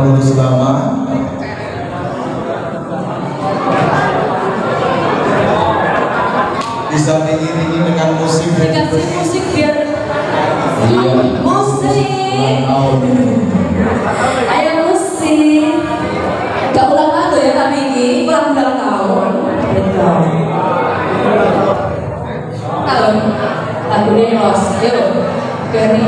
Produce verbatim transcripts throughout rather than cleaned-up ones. perlu selama bisa diiringi dengan musik, dikasih musik biar iya. Musik oh. Ayo musik gak ulang lagu ya kami ini ulang-ulang tahun betul tahun lagunya los yuk dari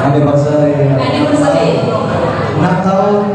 anniversary anniversary Natal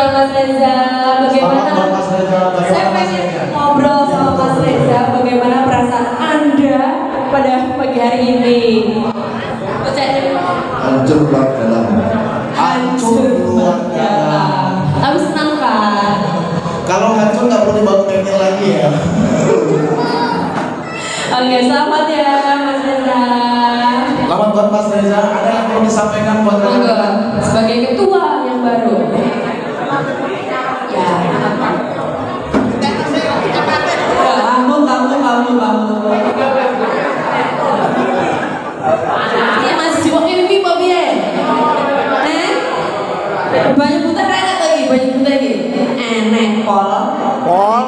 Mas Reza, bagaimana? Mas Reza, bagaimana? Saya pengen ngobrol sama Mas Reza, bagaimana perasaan Anda pada pagi hari ini? Hancur luar dalam. Hancur luar dalam. Tapi senang kan? Kalau hancur nggak perlu dibangunin lagi ya. Oke, selamat ya Mas Reza. Selamat buat Mas Reza. Ada yang perlu disampaikan buat Anda? Sebagai ketua yang baru. Banyak putar enak lagi, banyak putar lagi enak, pol pol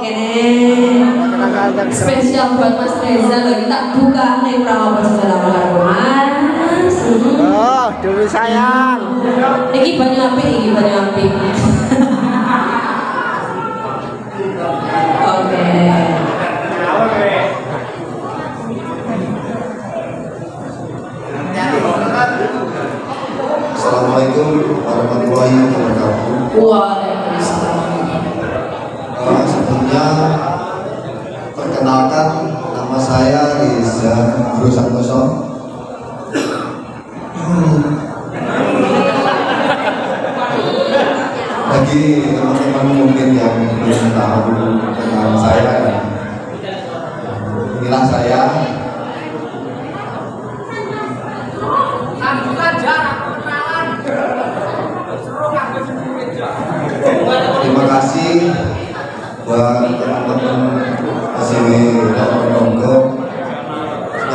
spesial buat Mas Reza lagi tak buka nih kurang apa segala macam oh, demi sayang ini banyak api, ini banyak api Oke. Assalamualaikum warahmatullahi wabarakatuh. Waalaikumsalam. Uh, sebelumnya perkenalkan nama saya Reza Santoso. Bagi teman-teman mungkin yang belum tahu tentang saya, inilah saya. Terima kasih buat teman-teman di sini yang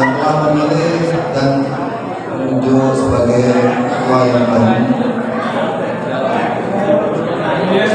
telah memilih dan menunjuk sebagai ketua yang baru. Oke,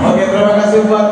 terima kasih buat